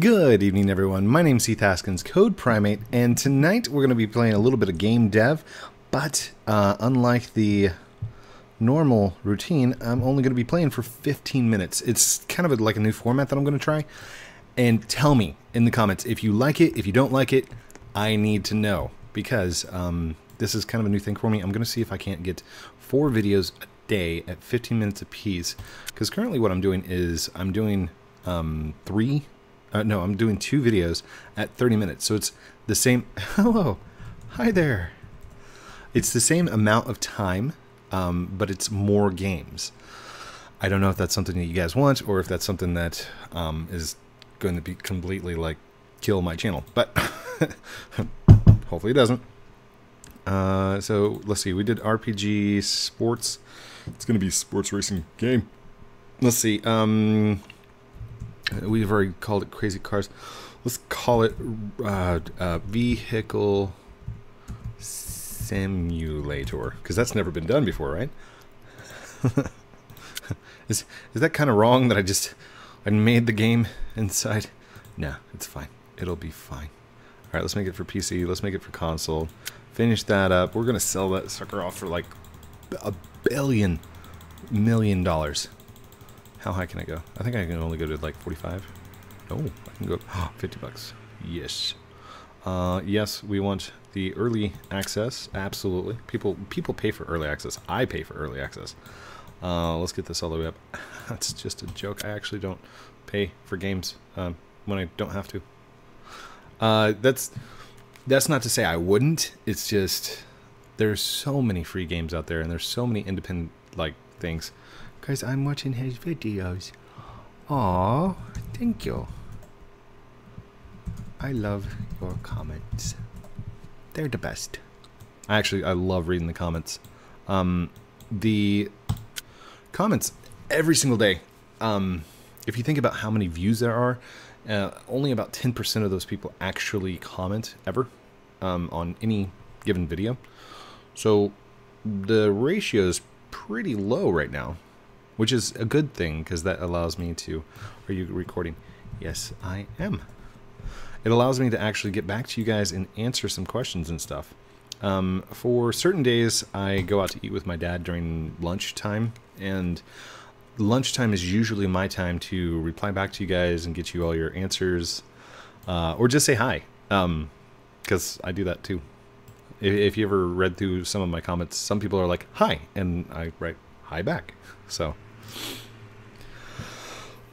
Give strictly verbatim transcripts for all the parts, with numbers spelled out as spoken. Good evening, everyone. My name's Heath Haskins, Code Primate, and tonight we're going to be playing a little bit of game dev, but uh, unlike the normal routine, I'm only going to be playing for fifteen minutes. It's kind of a, like a new format that I'm going to try, and tell me in the comments if you like it, if you don't like it. I need to know, because um, this is kind of a new thing for me. I'm going to see if I can't get four videos a day at fifteen minutes apiece, because currently what I'm doing is I'm doing um, three Uh, no, I'm doing two videos at thirty minutes, so it's the same. Hello, hi there. It's the same amount of time, um, but it's more games. I don't know if that's something that you guys want, or if that's something that um, is going to be completely like kill my channel. But hopefully it doesn't. Uh, so let's see. We did R P G sports. It's going to be sports racing game. Let's see. Um. We've already called it Crazy Cars. Let's call it uh, uh, Vehicle Simulator, because that's never been done before, right? is is that kind of wrong that I just I made the game inside? No, it's fine. It'll be fine. All right, let's make it for P C. Let's make it for console. Finish that up. We're gonna sell that sucker off for like a billion million dollars. How high can I go? I think I can only go to like forty-five. Oh, I can go oh, fifty bucks. Yes. Uh, yes, we want the early access. Absolutely. People people pay for early access. I pay for early access. Uh, let's get this all the way up. That's just a joke. I actually don't pay for games um, when I don't have to. Uh, that's that's not to say I wouldn't. It's just there's so many free games out there, and there's so many independent like things. Guys, I'm watching his videos. Aww, thank you. I love your comments. They're the best. I actually, I love reading the comments. Um, the comments every single day. Um, if you think about how many views there are, uh, only about ten percent of those people actually comment ever um, on any given video. So the ratio is pretty low right now, which is a good thing, because that allows me to... Are you recording? Yes, I am. It allows me to actually get back to you guys and answer some questions and stuff. Um, for certain days, I go out to eat with my dad during lunchtime, and lunchtime is usually my time to reply back to you guys and get you all your answers, uh, or just say hi, because um, I do that too. If, if you ever read through some of my comments, some people are like, hi, and I write hi back, so...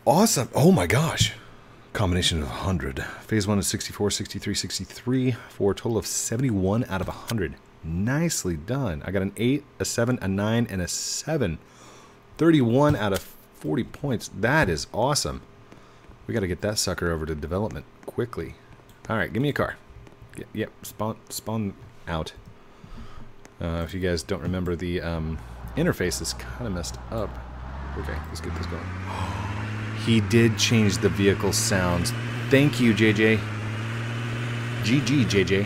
Awesome. Oh my gosh. Combination of one hundred. Phase one is sixty-four, sixty-three, sixty-three for a total of seventy-one out of one hundred. Nicely done. I got an eight, a seven, a nine, and a seven. thirty-one out of forty points. That is awesome. We got to get that sucker over to development quickly. All right, give me a car. Yep, yep, spawn, spawn out. Uh, if you guys don't remember, the um, interface is kind of messed up. Okay, let's get this going. He did change the vehicle sounds. Thank you, J J. G G, J J.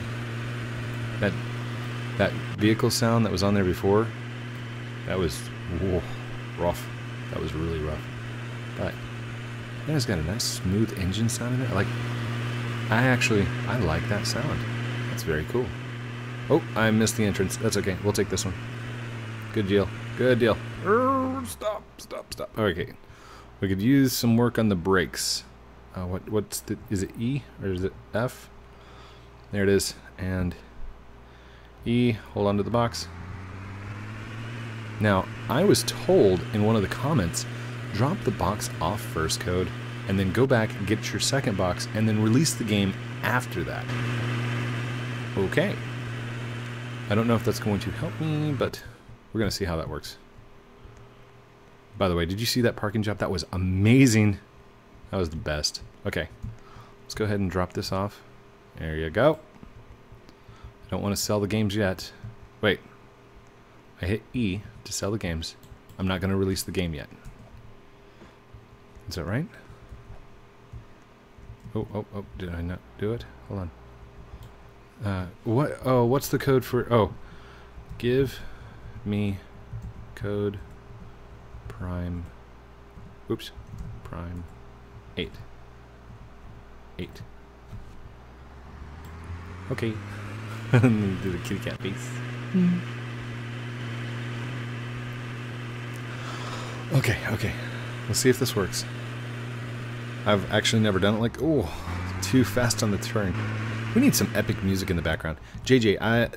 That that vehicle sound that was on there before, that was whoa, rough. That was really rough. But that has got a nice smooth engine sound in it. Like, I actually I like that sound. That's very cool. Oh, I missed the entrance. That's okay. We'll take this one. Good deal. Good deal. Er, stop! Stop! Stop! Okay. We could use some work on the brakes. Uh, what? What's the? Is it E or is it F? There it is. And E. Hold on to the box. Now, I was told in one of the comments, drop the box off first, Code, and then go back and get your second box, and then release the game after that. Okay. I don't know if that's going to help me, but we're gonna see how that works. By the way, did you see that parking job? That was amazing. That was the best. Okay, let's go ahead and drop this off. There you go. I don't want to sell the games yet. Wait, I hit E to sell the games. I'm not going to release the game yet. Is that right? Oh, oh, oh, did I not do it? Hold on. Uh, what? Oh, what's the code for? Oh, give me code. Prime, oops, Prime eight. eight. Okay. Let me do the kitty cat face. Mm. Okay, okay. Let's see if this works. I've actually never done it like... Oh, too fast on the turn. We need some epic music in the background. J J, I,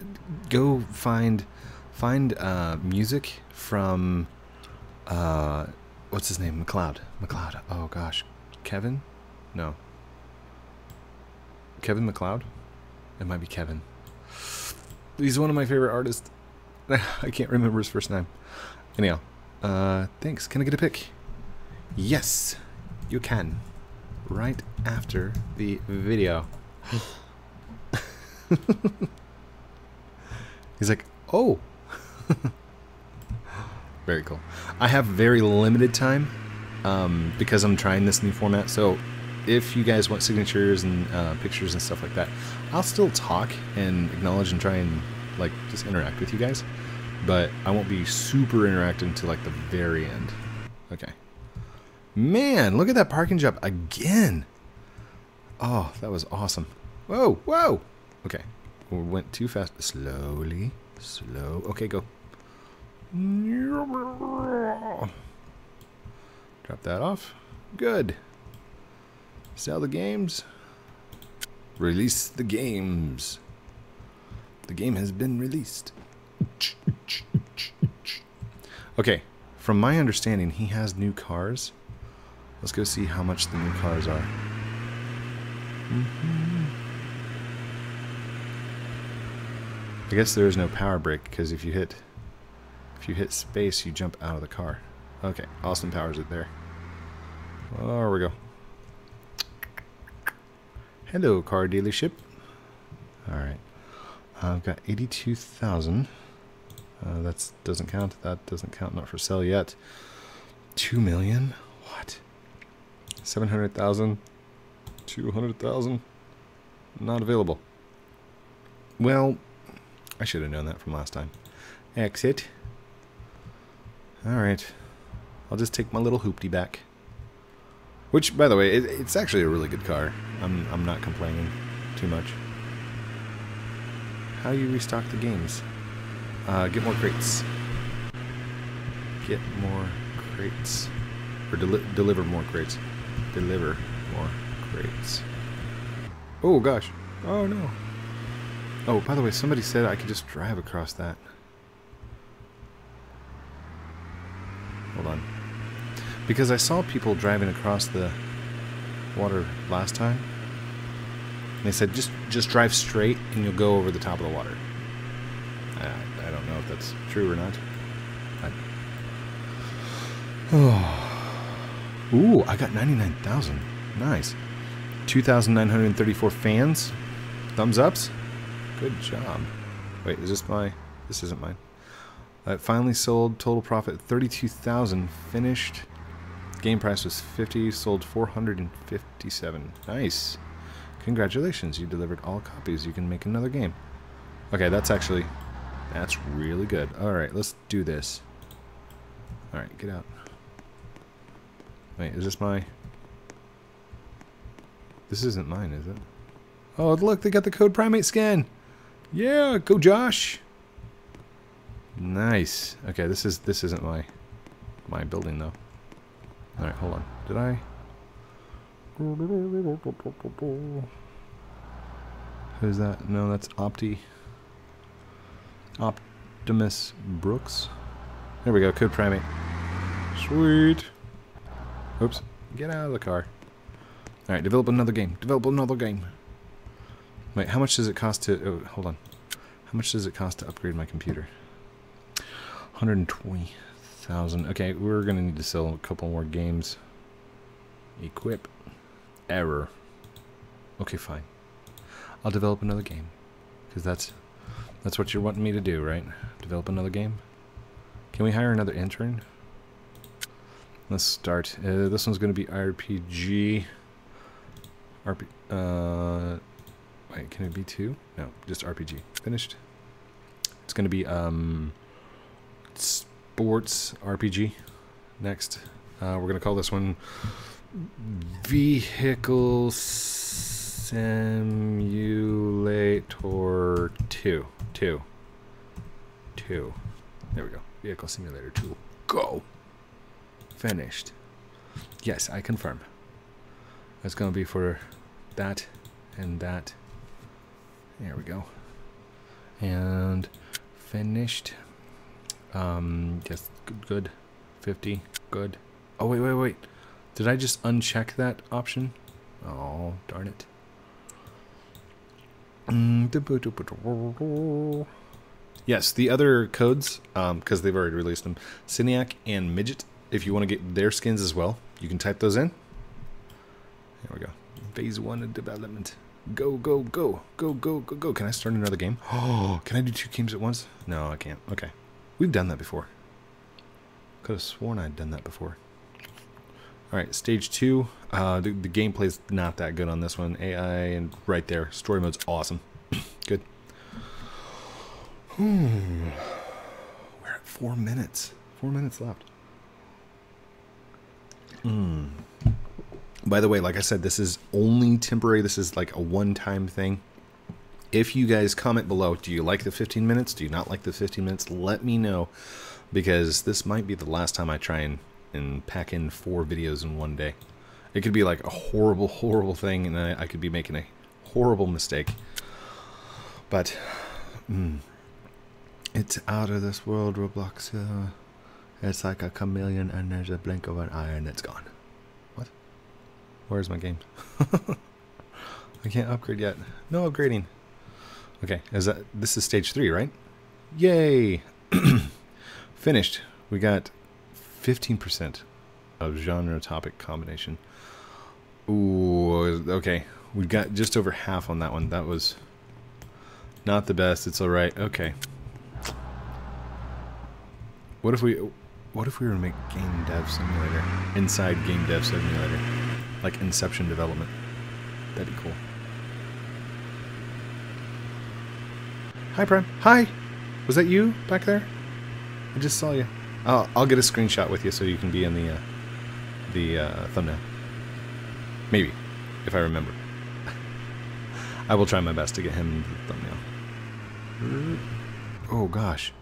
go find... Find uh, music from... Uh, what's his name? MacLeod. MacLeod. Oh, gosh. Kevin? No. Kevin MacLeod? It might be Kevin. He's one of my favorite artists. I can't remember his first name. Anyhow. Uh, thanks. Can I get a pic? Yes, you can. Right after the video. He's like, oh. Very cool. I have very limited time um, because I'm trying this new format. So if you guys want signatures and uh, pictures and stuff like that, I'll still talk and acknowledge and try and like just interact with you guys. But I won't be super interactive until like the very end. Okay. Man, look at that parking job again. Oh, that was awesome. Whoa, whoa. Okay. We went too fast. Slowly. Slow. Okay, go. Drop that off. Good. Sell the games. Release the games. The game has been released. Okay, from my understanding, he has new cars. Let's go see how much the new cars are. Mm-hmm. I guess there is no power brake because if you hit, if you hit space, you jump out of the car. Okay, Austin powers it there. Oh, there we go. Hello, car dealership. All right, I've got eighty-two thousand. Uh, that doesn't count. That doesn't count. Not for sale yet. Two million? What? Seven hundred thousand? Two hundred thousand? Not available. Well, I should have known that from last time. Exit. Alright. I'll just take my little hoopty back. Which, by the way, it, it's actually a really good car. I'm, I'm not complaining too much. How do you restock the games? Uh, get more crates. Get more crates. Or deli deliver more crates. Deliver more crates. Oh, gosh. Oh, no. Oh, by the way, somebody said I could just drive across that. Hold on. Because I saw people driving across the water last time. And they said, just, just drive straight and you'll go over the top of the water. I, I don't know if that's true or not. I, oh. Ooh, I got ninety-nine thousand. Nice. two thousand nine hundred thirty-four fans. Thumbs ups. Good job. Wait, is this my... This isn't mine. Uh, finally sold. Total profit thirty-two thousand. Finished. Game price was fifty. Sold four hundred fifty-seven. Nice. Congratulations. You delivered all copies. You can make another game. Okay, that's actually... That's really good. Alright, let's do this. Alright, get out. Wait, is this my... This isn't mine, is it? Oh, look, they got the Code Primate skin! Yeah, go Josh! Nice. Okay, this is this isn't my my building though. Alright, hold on. Did I... Who's that? No, that's Opti. Optimus Brooks. There we go, Code Primate. Sweet. Oops. Get out of the car. Alright, develop another game. Develop another game. Wait, how much does it cost to... Oh, hold on. How much does it cost to upgrade my computer? one hundred twenty thousand. Okay, we're going to need to sell a couple more games. Equip. Error. Okay, fine. I'll develop another game. Because that's... That's what you're wanting me to do, right? Develop another game? Can we hire another intern? Let's start. Uh, this one's going to be R P G. R P... Uh, wait, can it be two? No, just R P G. Finished. It's going to be um, sports R P G. Next. Uh, we're going to call this one Vehicle... Simulator two. Two. Two. There we go. Vehicle Simulator two. Go! Finished. Yes, I confirm. That's going to be for that and that. There we go. And finished. Um, yes, good, good. fifty. Good. Oh, wait, wait, wait. Did I just uncheck that option? Oh, darn it. Yes, the other codes, um, because they've already released them, Cyniac and Midget, if you want to get their skins as well, you can type those in. There we go. Phase one of development. Go, go, go. Go, go, go, go. Can I start another game? Oh, can I do two games at once? No, I can't. Okay. We've done that before. Could have sworn I'd done that before. Alright, stage two. Uh, the, the gameplay's not that good on this one. A I and right there. Story mode's awesome. Good. Hmm. We're at four minutes. Four minutes left. Hmm. By the way, like I said, this is only temporary. This is like a one-time thing. If you guys comment below, do you like the fifteen minutes? Do you not like the fifteen minutes? Let me know, because this might be the last time I try and and pack in four videos in one day. It could be like a horrible, horrible thing, and I, I could be making a horrible mistake. But mm, it's out of this world, Roblox. Uh, it's like a chameleon, and there's a blink of an eye, and it's gone. What? Where's my game? I can't upgrade yet. No upgrading. Okay, is that, this is stage three, right? Yay! Finished. We got fifteen percent of genre topic combination. Ooh, okay. We got just over half on that one. That was not the best. It's all right. Okay. What if we what if we were to make Game Dev Simulator inside Game Dev Simulator? Like Inception development. That'd be cool. Hi, Prime. Hi. Was that you back there? I just saw you. I'll, I'll get a screenshot with you so you can be in the uh, the uh, thumbnail. Maybe, if I remember. I will try my best to get him the thumbnail. Oh gosh.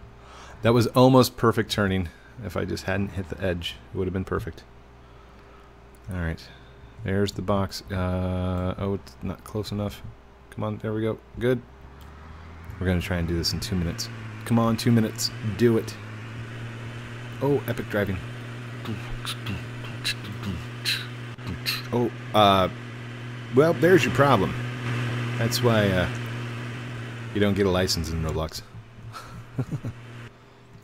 That was almost perfect turning. If I just hadn't hit the edge, it would have been perfect. Alright. There's the box. Uh, oh, it's not close enough. Come on, there we go. Good. We're going to try and do this in two minutes. Come on, two minutes. Do it. Oh, epic driving. Oh, uh, well, there's your problem. That's why, uh, you don't get a license in Roblox.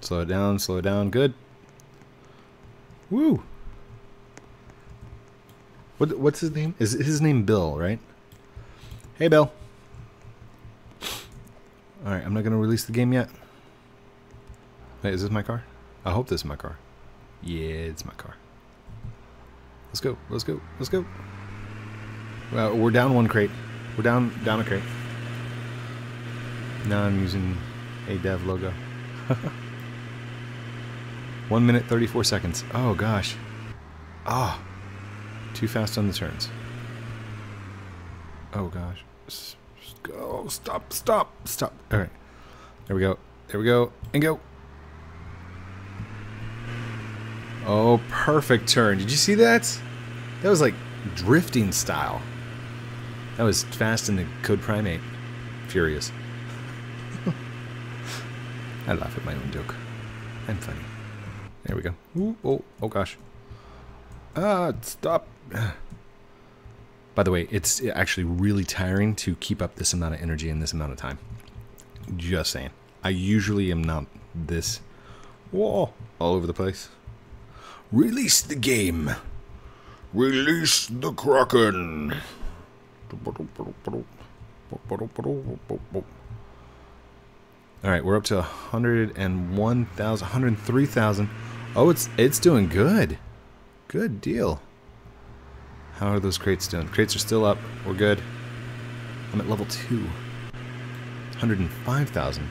Slow down, slow down, good. Woo! What, what's his name? Is his name Bill, right? Hey, Bill. Alright, I'm not gonna release the game yet. Wait, is this my car? I hope this is my car. Yeah, it's my car. Let's go, let's go, let's go. Well, we're down one crate. We're down down a crate. Now I'm using a dev logo. One minute, thirty-four seconds. Oh, gosh. Ah, oh, too fast on the turns. Oh, gosh. Go, stop, stop, stop. All right, there we go. There we go, and go. Oh, perfect turn. Did you see that? That was like drifting style. That was fast in the Code Primate. Furious. I laugh at my own joke. I'm funny. There we go. Ooh, oh, oh gosh. Ah, stop. By the way, it's actually really tiring to keep up this amount of energy in this amount of time. Just saying. I usually am not this whoa, all over the place. Release the game. Release the Kraken. Alright, we're up to one hundred one thousand, one hundred three thousand. Oh, it's it's doing good. Good deal. How are those crates doing? Crates are still up. We're good. I'm at level two. one hundred five thousand.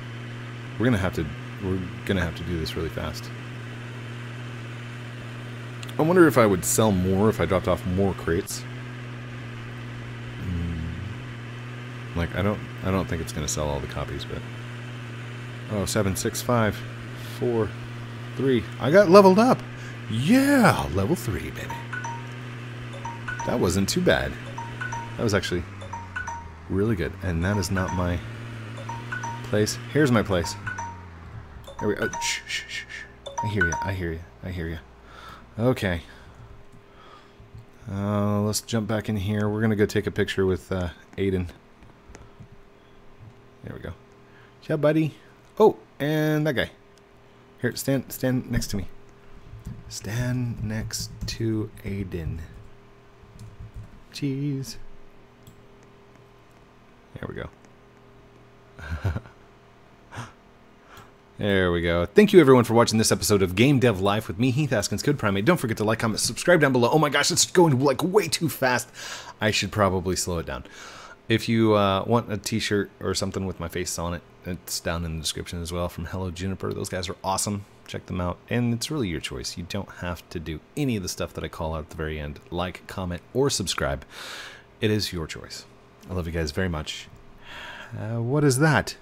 We're gonna have to we're gonna have to do this really fast. I wonder if I would sell more if I dropped off more crates. Mm. Like, I don't, I don't think it's going to sell all the copies, but... Oh, seven, six, five, four, three. I got leveled up! Yeah! Level three, baby. That wasn't too bad. That was actually really good. And that is not my place. Here's my place. There we go. Oh, shh, shh, shh, shh. I hear you. I hear you. I hear you. Okay. Uh, let's jump back in here. We're going to go take a picture with uh, Aiden. There we go. Yeah, buddy. Oh, and that guy. Here, stand, stand next to me. Stand next to Aiden. Jeez. There we go. There we go. Thank you everyone for watching this episode of Game Dev Life with me, Heath Haskins, Code Primate. Don't forget to like, comment, subscribe down below. Oh my gosh, it's going like way too fast. I should probably slow it down. If you uh, want a t-shirt or something with my face on it, it's down in the description as well from Hello Juniper. Those guys are awesome. Check them out. And it's really your choice. You don't have to do any of the stuff that I call out at the very end. Like, comment, or subscribe. It is your choice. I love you guys very much. Uh, what is that?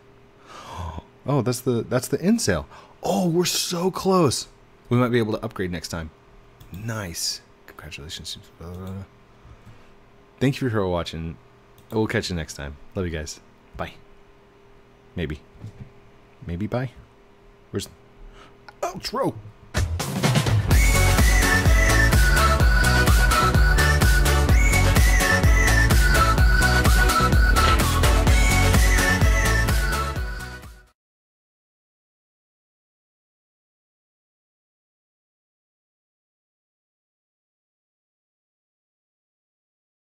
Oh, that's the that's the end sale. Oh, we're so close. We might be able to upgrade next time. Nice. Congratulations. Thank you for watching. We'll catch you next time. Love you guys. Bye. Maybe. Maybe bye. Where's... Outro!